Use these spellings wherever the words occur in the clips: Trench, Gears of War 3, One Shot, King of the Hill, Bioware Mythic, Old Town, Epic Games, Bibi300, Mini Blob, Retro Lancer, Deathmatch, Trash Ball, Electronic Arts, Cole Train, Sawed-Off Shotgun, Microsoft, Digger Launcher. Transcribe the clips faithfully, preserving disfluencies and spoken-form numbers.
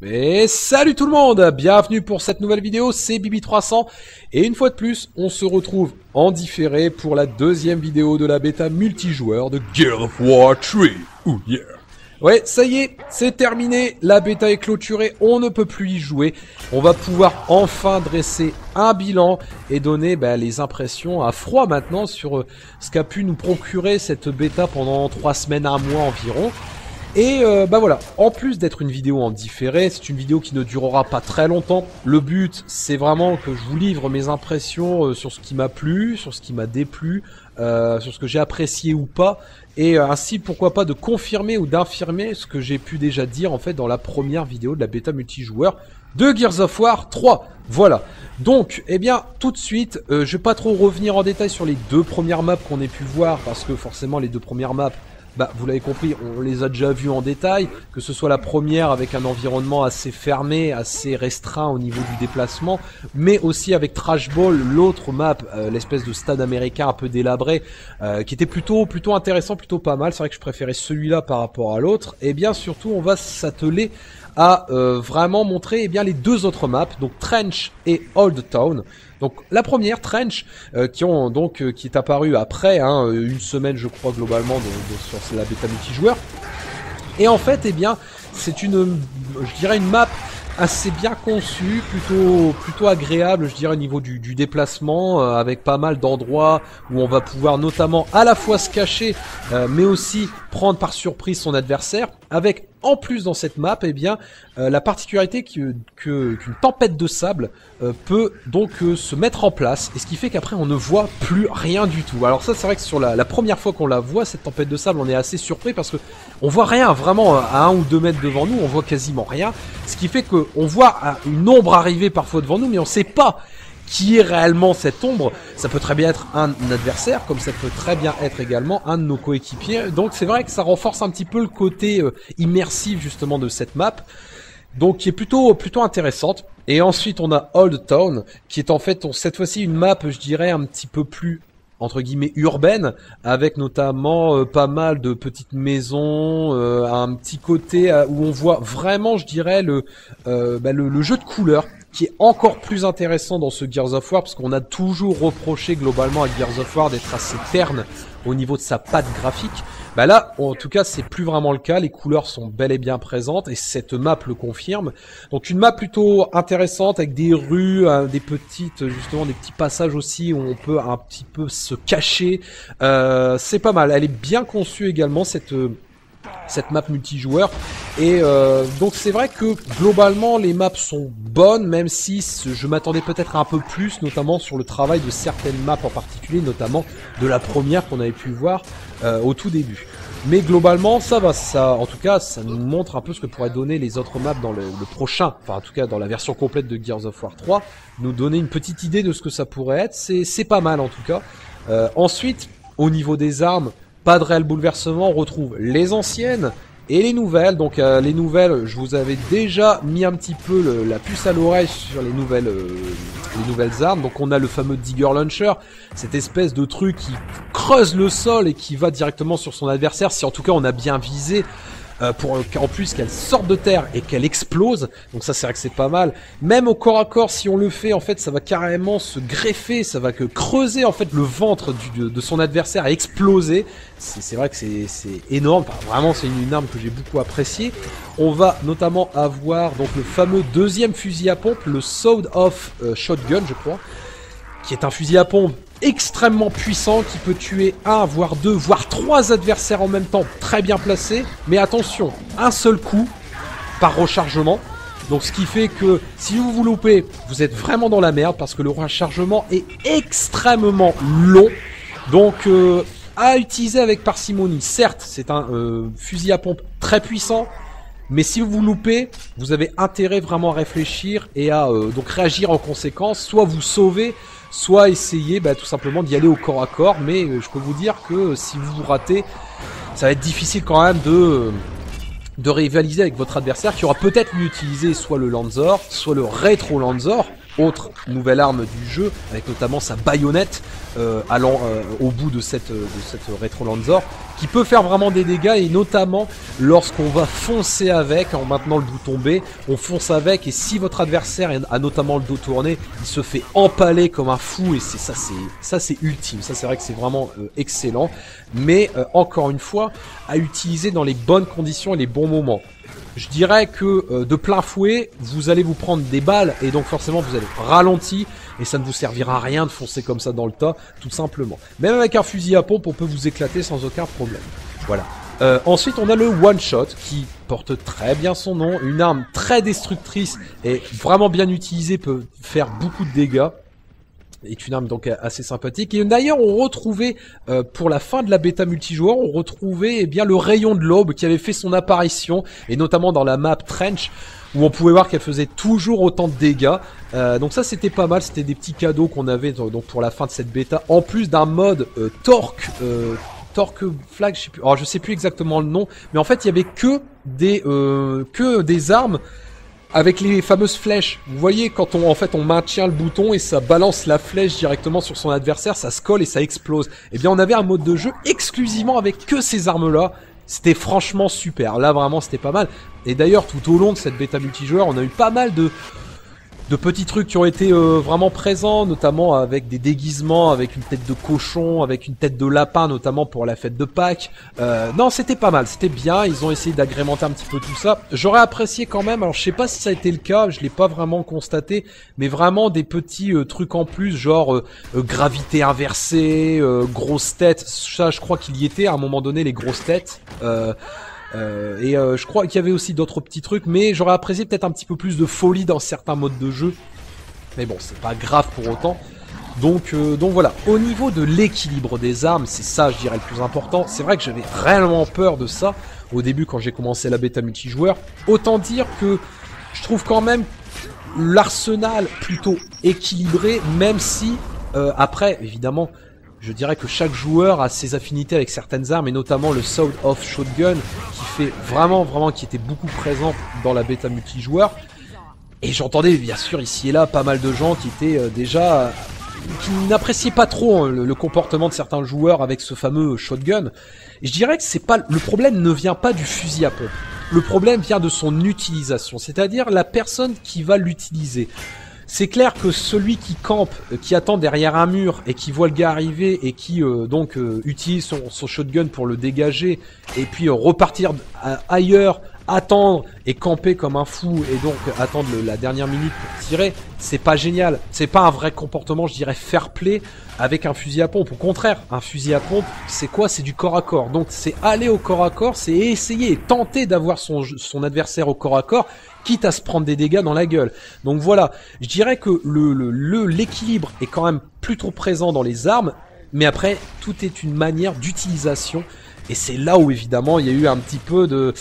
Et salut tout le monde, bienvenue pour cette nouvelle vidéo, c'est Bibi trois cents et une fois de plus, on se retrouve en différé pour la deuxième vidéo de la bêta multijoueur de Gears of War trois. Ouh yeah. Ouais, ça y est, c'est terminé, la bêta est clôturée, on ne peut plus y jouer. On va pouvoir enfin dresser un bilan et donner bah, les impressions à froid maintenant sur ce qu'a pu nous procurer cette bêta pendant trois semaines, un mois environ. Et euh, bah voilà, en plus d'être une vidéo en différé, c'est une vidéo qui ne durera pas très longtemps. Le but, c'est vraiment que je vous livre mes impressions euh, sur ce qui m'a plu, sur ce qui m'a déplu, euh, sur ce que j'ai apprécié ou pas. Et ainsi, pourquoi pas, de confirmer ou d'infirmer ce que j'ai pu déjà dire en fait dans la première vidéo de la bêta multijoueur de Gears of War trois. Voilà. Donc, eh bien, tout de suite, euh, je vais pas trop revenir en détail sur les deux premières maps qu'on ait pu voir, parce que forcément, les deux premières maps, bah, vous l'avez compris, on les a déjà vus en détail, que ce soit la première avec un environnement assez fermé, assez restreint au niveau du déplacement, mais aussi avec Trash Ball, l'autre map, euh, l'espèce de stade américain un peu délabré, euh, qui était plutôt plutôt intéressant, plutôt pas mal. C'est vrai que je préférais celui-là par rapport à l'autre. Et bien surtout, on va s'atteler à euh, vraiment montrer eh bien, les deux autres maps, donc Trench et Old Town. Donc la première, Trench, euh, qui ont donc euh, qui est apparue après hein, une semaine, je crois globalement, de, de, sur la bêta multijoueur. Et en fait, eh bien, c'est une, je dirais, une map assez bien conçue, plutôt plutôt agréable, je dirais, au niveau du, du déplacement, euh, avec pas mal d'endroits où on va pouvoir notamment à la fois se cacher, euh, mais aussi prendre par surprise son adversaire, avec en plus dans cette map, eh bien, euh, la particularité que, que, qu'une tempête de sable euh, peut donc euh, se mettre en place, et ce qui fait qu'après on ne voit plus rien du tout. Alors ça, c'est vrai que sur la, la première fois qu'on la voit, cette tempête de sable, on est assez surpris parce que on voit rien, vraiment à un ou deux mètres devant nous, on voit quasiment rien, ce qui fait que on voit une ombre arriver parfois devant nous, mais on sait pas qui est réellement cette ombre. Ça peut très bien être un adversaire, comme ça peut très bien être également un de nos coéquipiers. Donc c'est vrai que ça renforce un petit peu le côté euh, immersif justement de cette map, donc qui est plutôt plutôt intéressante. Et ensuite on a Old Town, qui est en fait on, cette fois-ci une map, je dirais, un petit peu plus entre guillemets urbaine, avec notamment euh, pas mal de petites maisons, euh, un petit côté euh, où on voit vraiment, je dirais, le, euh, bah, le, le jeu de couleurs, qui est encore plus intéressant dans ce Gears of War, parce qu'on a toujours reproché globalement à Gears of War d'être assez terne au niveau de sa patte graphique. Bah là, en tout cas, c'est plus vraiment le cas. Les couleurs sont bel et bien présentes et cette map le confirme. Donc une map plutôt intéressante avec des rues, hein, des petites, justement, des petits passages aussi où on peut un petit peu se cacher. Euh, c'est pas mal. Elle est bien conçue également, cette cette map multijoueur, et euh, donc c'est vrai que globalement les maps sont bonnes, même si je m'attendais peut-être un peu plus, notamment sur le travail de certaines maps en particulier, notamment de la première qu'on avait pu voir euh, au tout début. Mais globalement ça va, ça, en tout cas ça nous montre un peu ce que pourraient donner les autres maps dans le, le prochain, enfin en tout cas dans la version complète de Gears of War trois, nous donner une petite idée de ce que ça pourrait être. C'est pas mal en tout cas. Euh, ensuite, au niveau des armes, pas de réel bouleversement, on retrouve les anciennes et les nouvelles. Donc euh, les nouvelles, je vous avais déjà mis un petit peu le, la puce à l'oreille sur les nouvelles, euh, les nouvelles armes. Donc on a le fameux Digger Launcher, cette espèce de truc qui creuse le sol et qui va directement sur son adversaire, si en tout cas on a bien visé. Euh, pour en plus qu'elle sorte de terre et qu'elle explose, donc ça c'est vrai que c'est pas mal. Même au corps à corps, si on le fait, en fait ça va carrément se greffer, ça va que creuser en fait le ventre du, de, de son adversaire et exploser. C'est vrai que c'est énorme, enfin, vraiment c'est une, une arme que j'ai beaucoup appréciée. On va notamment avoir donc le fameux deuxième fusil à pompe, le Sawed-Off euh, Shotgun je crois, qui est un fusil à pompe extrêmement puissant, qui peut tuer un, voire deux, voire trois adversaires en même temps, très bien placés. Mais attention, un seul coup par rechargement. Donc ce qui fait que si vous vous loupez, vous êtes vraiment dans la merde, parce que le rechargement est extrêmement long. Donc euh, à utiliser avec parcimonie. Certes, c'est un euh, fusil à pompe très puissant, mais si vous vous loupez, vous avez intérêt vraiment à réfléchir et à euh, donc réagir en conséquence. Soit vous sauvez, soit essayer bah, tout simplement d'y aller au corps à corps. Mais euh, je peux vous dire que si vous vous ratez, ça va être difficile quand même de, euh, de rivaliser avec votre adversaire, qui aura peut-être mieux utilisé soit le Lancer, soit le Retro Lancer, autre nouvelle arme du jeu, avec notamment sa baïonnette euh, allant euh, au bout de cette, de cette Retro Lancer, qui peut faire vraiment des dégâts, et notamment lorsqu'on va foncer avec, en maintenant le bouton B, on fonce avec, et si votre adversaire a notamment le dos tourné, il se fait empaler comme un fou, et c'est ça, c'est ça, c'est ultime, ça c'est vrai que c'est vraiment euh, excellent, mais euh, encore une fois, à utiliser dans les bonnes conditions et les bons moments. Je dirais que euh, de plein fouet, vous allez vous prendre des balles, et donc forcément vous allez ralentir, et ça ne vous servira à rien de foncer comme ça dans le tas, tout simplement. Même avec un fusil à pompe, on peut vous éclater sans aucun problème. Voilà. Euh, ensuite, on a le One Shot, qui porte très bien son nom, une arme très destructrice, et vraiment bien utilisée, peut faire beaucoup de dégâts. Est une arme donc assez sympathique. Et d'ailleurs, on retrouvait, euh, pour la fin de la bêta multijoueur, on retrouvait eh bien le rayon de l'aube qui avait fait son apparition, et notamment dans la map Trench, où on pouvait voir qu'elle faisait toujours autant de dégâts. Euh, donc ça, c'était pas mal, c'était des petits cadeaux qu'on avait donc pour la fin de cette bêta, en plus d'un mode euh, torque, euh, torque flag, je sais plus, alors je sais plus exactement le nom, mais en fait, il y avait que des, euh, que des armes avec les fameuses flèches. Vous voyez, quand on en fait on maintient le bouton et ça balance la flèche directement sur son adversaire, ça se colle et ça explose. Eh bien, on avait un mode de jeu exclusivement avec que ces armes-là. C'était franchement super. Là, vraiment, c'était pas mal. Et d'ailleurs, tout au long de cette bêta multijoueur, on a eu pas mal de de petits trucs qui ont été euh, vraiment présents, notamment avec des déguisements, avec une tête de cochon, avec une tête de lapin, notamment pour la fête de Pâques. Euh, non, c'était pas mal, c'était bien, ils ont essayé d'agrémenter un petit peu tout ça. J'aurais apprécié quand même, alors je sais pas si ça a été le cas, je l'ai pas vraiment constaté, mais vraiment des petits euh, trucs en plus, genre euh, euh, gravité inversée, euh, grosse tête, ça je crois qu'il y était à un moment donné, les grosses têtes. Euh, Euh, et euh, je crois qu'il y avait aussi d'autres petits trucs, mais j'aurais apprécié peut-être un petit peu plus de folie dans certains modes de jeu. Mais bon, c'est pas grave pour autant. Donc, euh, donc voilà, au niveau de l'équilibre des armes, c'est ça je dirais le plus important. C'est vrai que j'avais réellement peur de ça au début quand j'ai commencé la bêta multijoueur. Autant dire que je trouve quand même l'arsenal plutôt équilibré, même si euh, après évidemment... Je dirais que chaque joueur a ses affinités avec certaines armes, et notamment le Sawed-Off Shotgun, qui fait vraiment, vraiment, qui était beaucoup présent dans la bêta multijoueur. Et j'entendais, bien sûr, ici et là, pas mal de gens qui étaient déjà... qui n'appréciaient pas trop hein, le, le comportement de certains joueurs avec ce fameux shotgun. Et je dirais que c'est pas... le problème ne vient pas du fusil à pompe. Le problème vient de son utilisation, c'est-à-dire la personne qui va l'utiliser. C'est clair que celui qui campe, qui attend derrière un mur et qui voit le gars arriver et qui euh, donc euh, utilise son, son shotgun pour le dégager et puis euh, repartir ailleurs, attendre et camper comme un fou et donc euh, attendre le, la dernière minute pour tirer, c'est pas génial. C'est pas un vrai comportement, je dirais, fair play avec un fusil à pompe. Au contraire, un fusil à pompe, c'est quoi? C'est du corps à corps. Donc c'est aller au corps à corps, c'est essayer et tenter d'avoir son, son adversaire au corps à corps, quitte à se prendre des dégâts dans la gueule. Donc voilà, je dirais que le, le, le, l'équilibre est quand même plutôt présent dans les armes, mais après, tout est une manière d'utilisation, et c'est là où évidemment il y a eu un petit peu de,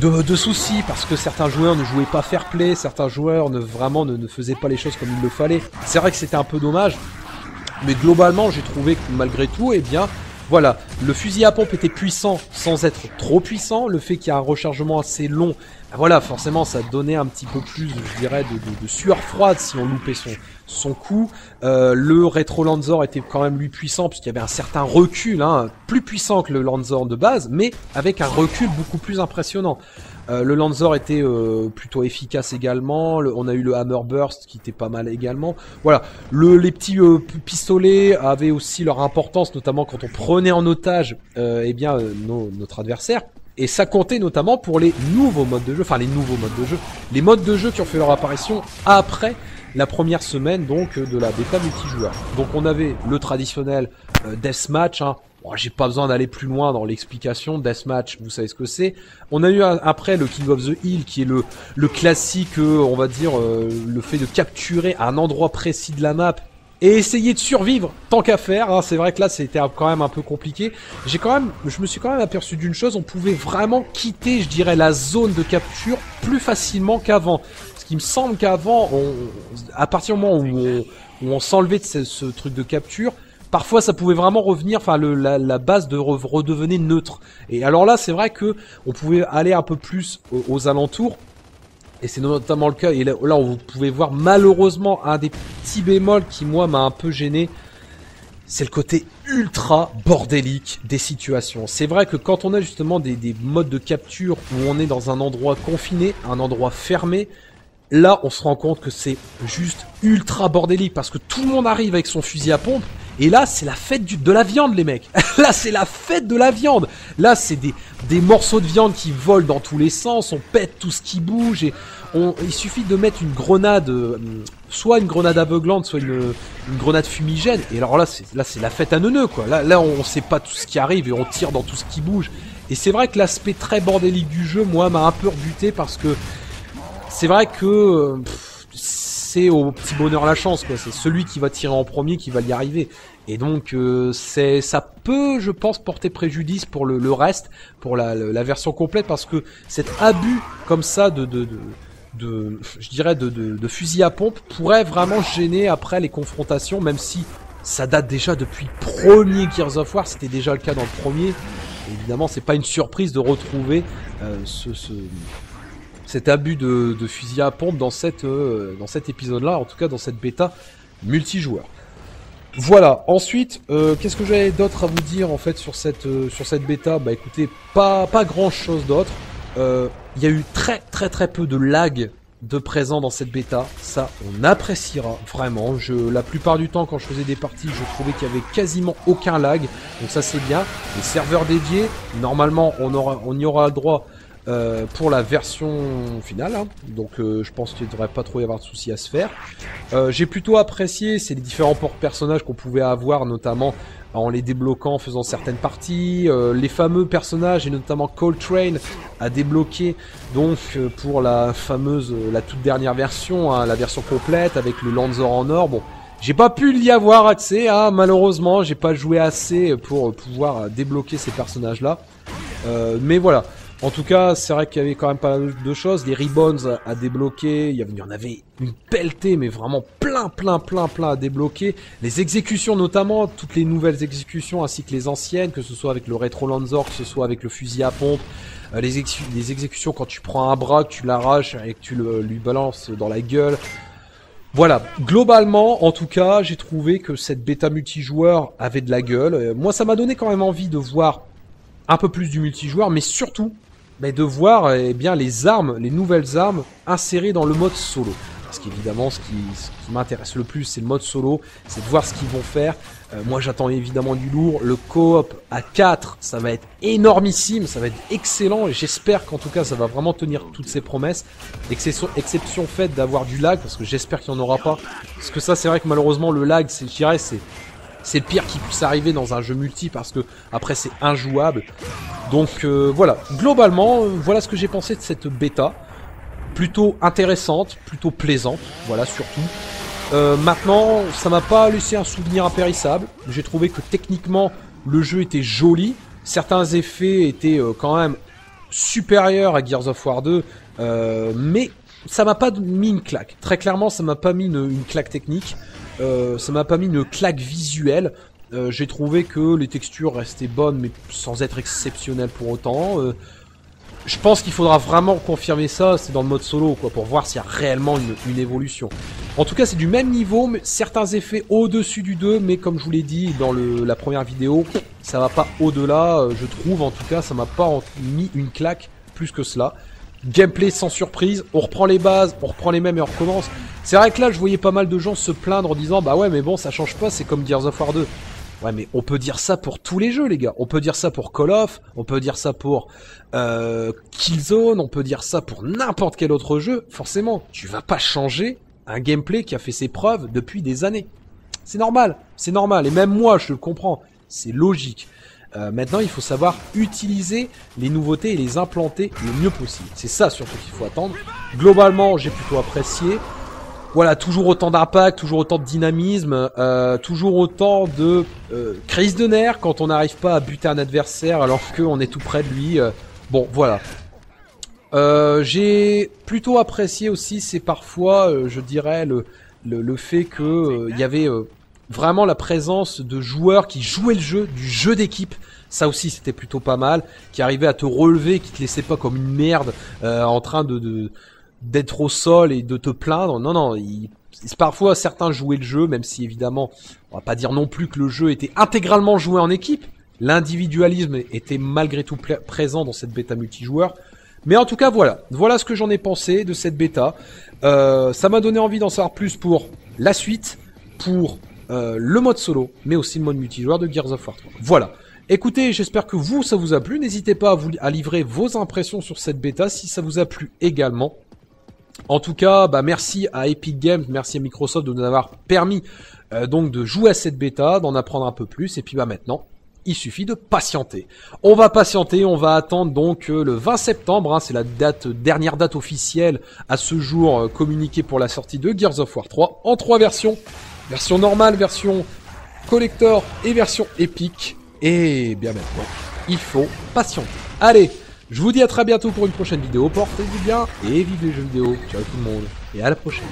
de, de soucis, parce que certains joueurs ne jouaient pas fair play, certains joueurs ne, vraiment ne, ne faisaient pas les choses comme il le fallait. C'est vrai que c'était un peu dommage, mais globalement j'ai trouvé que malgré tout, eh bien... voilà, le fusil à pompe était puissant sans être trop puissant, le fait qu'il y a un rechargement assez long, ben voilà, forcément ça donnait un petit peu plus, je dirais, de, de, de sueur froide si on loupait son, son coup. Euh, le Retro Lancer était quand même lui puissant, puisqu'il y avait un certain recul, hein, plus puissant que le Lancer de base, mais avec un recul beaucoup plus impressionnant. Euh, le Lancer était euh, plutôt efficace également, le, on a eu le Hammer Burst qui était pas mal également. Voilà, le, les petits euh, pistolets avaient aussi leur importance, notamment quand on prenait en otage euh, eh bien, euh, nos, notre adversaire. Et ça comptait notamment pour les nouveaux modes de jeu, enfin les nouveaux modes de jeu, les modes de jeu qui ont fait leur apparition après la première semaine donc de la bêta multijoueur. Donc on avait le traditionnel euh, Deathmatch, hein. Oh, j'ai pas besoin d'aller plus loin dans l'explication. Deathmatch, vous savez ce que c'est. On a eu un, après le King of the Hill, qui est le, le classique, euh, on va dire, euh, le fait de capturer un endroit précis de la map et essayer de survivre tant qu'à faire. Hein. C'est vrai que là, c'était quand même un peu compliqué. J'ai quand même, je me suis quand même aperçu d'une chose, on pouvait vraiment quitter, je dirais, la zone de capture plus facilement qu'avant. Parce qu'il me semble qu'avant, on, à partir du moment où on, où on s'enlevait de ce, ce truc de capture, parfois, ça pouvait vraiment revenir, enfin, le, la, la base de re redevenait neutre. Et alors là, c'est vrai que on pouvait aller un peu plus aux, aux alentours. Et c'est notamment le cas, et là, là vous pouvez voir malheureusement un des petits bémols qui moi m'a un peu gêné, c'est le côté ultra bordélique des situations. C'est vrai que quand on a justement des, des modes de capture où on est dans un endroit confiné, un endroit fermé, là on se rend compte que c'est juste ultra bordélique parce que tout le monde arrive avec son fusil à pompe. Et là, c'est la fête du, de la viande, les mecs. Là, c'est la fête de la viande. Là, c'est des, des morceaux de viande qui volent dans tous les sens. On pète tout ce qui bouge. Et on, il suffit de mettre une grenade, euh, soit une grenade aveuglante, soit une, une grenade fumigène. Et alors là, c'est là, c'est la fête à neuneu, quoi. Là, là, on sait pas tout ce qui arrive et on tire dans tout ce qui bouge. Et c'est vrai que l'aspect très bordélique du jeu, moi, m'a un peu rebuté parce que c'est vrai que... Pff, c'est au petit bonheur la chance, quoi. C'est celui qui va tirer en premier qui va y arriver. Et donc euh, c'est, ça peut, je pense, porter préjudice pour le, le reste, pour la, la version complète, parce que cet abus comme ça de, de, de, de je dirais, de, de, de fusil à pompe pourrait vraiment gêner après les confrontations, même si ça date déjà depuis le premier Gears of War, c'était déjà le cas dans le premier. Et évidemment, c'est pas une surprise de retrouver euh, ce... ce cet abus de, de fusil à pompe dans, cette, euh, dans cet épisode-là, en tout cas dans cette bêta multijoueur. Voilà, ensuite, euh, qu'est-ce que j'avais d'autre à vous dire en fait sur cette, euh, sur cette bêta? Bah écoutez, pas, pas grand-chose d'autre. Il euh, y a eu très très très peu de lag de présent dans cette bêta. Ça, on appréciera vraiment. Je, la plupart du temps, quand je faisais des parties, je trouvais qu'il y avait quasiment aucun lag. Donc ça, c'est bien. Les serveurs dédiés, normalement, on, aura, on y aura le droit... Euh, pour la version finale, hein. Donc euh, je pense qu'il ne devrait pas trop y avoir de soucis à se faire. Euh, j'ai plutôt apprécié, c'est les différents personnages qu'on pouvait avoir, notamment en les débloquant, en faisant certaines parties, euh, les fameux personnages, et notamment Cole Train à débloquer, donc euh, pour la fameuse, euh, la toute dernière version, hein, la version complète avec le Lancer en or. Bon, j'ai pas pu y avoir accès, hein, malheureusement, j'ai pas joué assez pour pouvoir débloquer ces personnages-là, euh, mais voilà. En tout cas, c'est vrai qu'il y avait quand même pas mal de choses. Des ribbons à débloquer, il y en avait une pelletée, mais vraiment plein, plein, plein, plein à débloquer. Les exécutions notamment, toutes les nouvelles exécutions ainsi que les anciennes, que ce soit avec le Retro Lancer, que ce soit avec le fusil à pompe. Les, ex les exécutions quand tu prends un bras, que tu l'arraches et que tu le, lui balances dans la gueule. Voilà, globalement, en tout cas, j'ai trouvé que cette bêta multijoueur avait de la gueule. Moi, ça m'a donné quand même envie de voir un peu plus du multijoueur, mais surtout... mais de voir eh bien, les armes, les nouvelles armes insérées dans le mode solo. Parce qu'évidemment, ce qui, ce qui m'intéresse le plus, c'est le mode solo, c'est de voir ce qu'ils vont faire. Euh, moi, j'attends évidemment du lourd. Le coop à quatre, ça va être énormissime, ça va être excellent. Et j'espère qu'en tout cas, ça va vraiment tenir toutes ses promesses. Exception, exception faite d'avoir du lag, parce que j'espère qu'il n'y en aura pas. Parce que ça, c'est vrai que malheureusement, le lag, je dirais, c'est... c'est le pire qui puisse arriver dans un jeu multi parce que après c'est injouable. Donc euh, voilà, globalement, euh, voilà ce que j'ai pensé de cette bêta. Plutôt intéressante, plutôt plaisante, voilà surtout. Euh, maintenant, ça m'a pas laissé un souvenir impérissable. J'ai trouvé que techniquement, le jeu était joli. Certains effets étaient euh, quand même supérieurs à Gears of War deux. Euh, mais ça m'a pas mis une claque. Très clairement, ça m'a pas mis une, une claque technique. Euh, ça m'a pas mis une claque visuelle. Euh, j'ai trouvé que les textures restaient bonnes, mais sans être exceptionnelles pour autant. Euh, je pense qu'il faudra vraiment confirmer ça, c'est dans le mode solo, quoi, pour voir s'il y a réellement une, une évolution. En tout cas, c'est du même niveau, mais certains effets au-dessus du deux, mais comme je vous l'ai dit dans le, la première vidéo, ça va pas au-delà, je trouve. En tout cas, ça m'a pas mis une claque plus que cela. Gameplay sans surprise, on reprend les bases, on reprend les mêmes et on recommence. C'est vrai que là, je voyais pas mal de gens se plaindre en disant « Bah ouais, mais bon, ça change pas, c'est comme Gears of War deux ». Ouais, mais on peut dire ça pour tous les jeux, les gars. On peut dire ça pour Call of, on peut dire ça pour euh, Killzone, on peut dire ça pour n'importe quel autre jeu. Forcément, tu vas pas changer un gameplay qui a fait ses preuves depuis des années. C'est normal, c'est normal. Et même moi, je le comprends, c'est logique. Euh, maintenant, il faut savoir utiliser les nouveautés et les implanter le mieux possible. C'est ça surtout qu'il faut attendre. Globalement, j'ai plutôt apprécié. Voilà, toujours autant d'impact, toujours autant de dynamisme, euh, toujours autant de euh, crise de nerfs quand on n'arrive pas à buter un adversaire alors qu'on est tout près de lui. Euh, bon, voilà. Euh, j'ai plutôt apprécié aussi, c'est parfois, euh, je dirais, le, le, le fait qu'il euh, y avait... Euh, vraiment la présence de joueurs qui jouaient le jeu, du jeu d'équipe, ça aussi c'était plutôt pas mal, qui arrivaient à te relever, qui te laissaient pas comme une merde euh, en train de, de, d'être au sol et de te plaindre. Non, non, il... parfois certains jouaient le jeu, même si évidemment, on va pas dire non plus que le jeu était intégralement joué en équipe. L'individualisme était malgré tout présent dans cette bêta multijoueur. Mais en tout cas, voilà. Voilà ce que j'en ai pensé de cette bêta. Euh, ça m'a donné envie d'en savoir plus pour la suite, pour euh, le mode solo, mais aussi le mode multijoueur de Gears of War trois. Voilà. Écoutez, j'espère que vous, ça vous a plu. N'hésitez pas à, vous, à livrer vos impressions sur cette bêta si ça vous a plu également. En tout cas, bah, merci à Epic Games, merci à Microsoft de nous avoir permis euh, donc de jouer à cette bêta, d'en apprendre un peu plus. Et puis bah maintenant, il suffit de patienter. On va patienter, on va attendre donc le vingt septembre, hein, c'est la date, dernière date officielle à ce jour euh, communiquée pour la sortie de Gears of War trois en trois versions. Version normale, version collector et version épique. Et bien maintenant, il faut patienter. Allez, je vous dis à très bientôt pour une prochaine vidéo. Portez-vous bien et vive les jeux vidéo. Ciao tout le monde et à la prochaine.